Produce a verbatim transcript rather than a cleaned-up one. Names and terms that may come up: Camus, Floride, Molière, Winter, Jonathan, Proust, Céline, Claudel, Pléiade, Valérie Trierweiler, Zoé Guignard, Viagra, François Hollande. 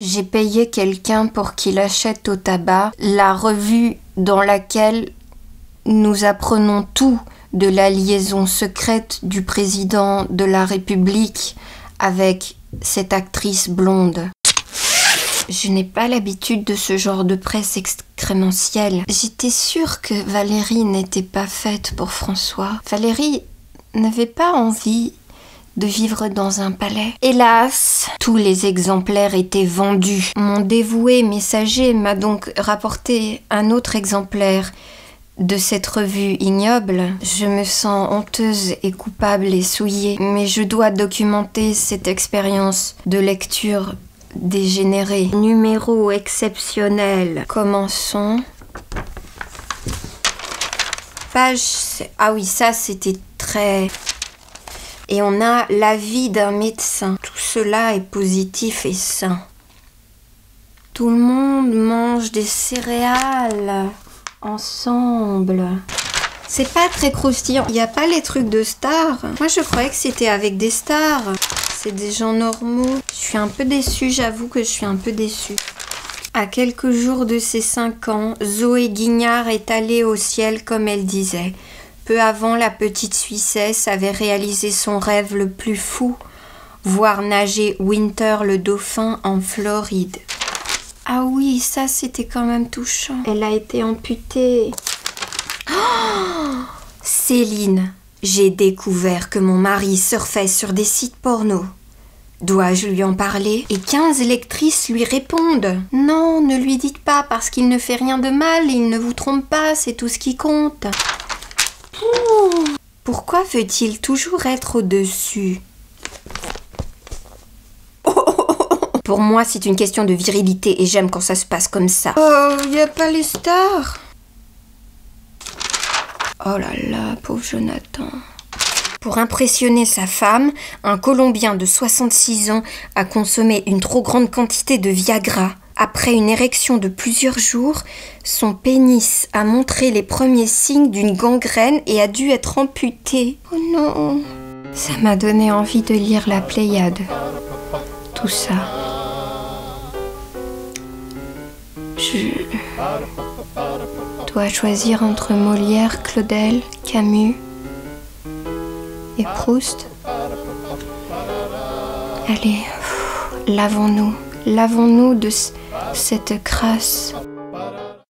J'ai payé quelqu'un pour qu'il achète au tabac la revue dans laquelle nous apprenons tout de la liaison secrète du président de la République avec cette actrice blonde. Je n'ai pas l'habitude de ce genre de presse excrémentielle. J'étais sûre que Valérie n'était pas faite pour François. Valérie n'avait pas envie de vivre dans un palais. Hélas, tous les exemplaires étaient vendus. Mon dévoué messager m'a donc rapporté un autre exemplaire de cette revue ignoble. Je me sens honteuse et coupable et souillée, mais je dois documenter cette expérience de lecture dégénéré. Numéro exceptionnel. Commençons. Page... Ah oui, ça c'était très... Et on a l'avis d'un médecin. Tout cela est positif et sain. Tout le monde mange des céréales ensemble. C'est pas très croustillant. Il n'y a pas les trucs de stars. Moi je croyais que c'était avec des stars. C'est des gens normaux. Je suis un peu déçue, j'avoue que je suis un peu déçue. À quelques jours de ses cinq ans, Zoé Guignard est allée au ciel comme elle disait. Peu avant, la petite Suissesse avait réalisé son rêve le plus fou, voir nager Winter le dauphin en Floride. Ah oui, ça c'était quand même touchant. Elle a été amputée. Oh, Céline! J'ai découvert que mon mari surfait sur des sites porno. Dois-je lui en parler? Et quinze lectrices lui répondent. Non, ne lui dites pas parce qu'il ne fait rien de mal et il ne vous trompe pas, c'est tout ce qui compte. Ouh. Pourquoi veut-il toujours être au-dessus? Pour moi, c'est une question de virilité et j'aime quand ça se passe comme ça. Oh, y a pas les stars. Oh là là, pauvre Jonathan. Pour impressionner sa femme, un Colombien de soixante-six ans a consommé une trop grande quantité de Viagra. Après une érection de plusieurs jours, son pénis a montré les premiers signes d'une gangrène et a dû être amputé. Oh non. Ça m'a donné envie de lire la Pléiade. Tout ça. Je... dois choisir entre Molière, Claudel, Camus et Proust. Allez, lavons-nous, lavons-nous de cette crasse.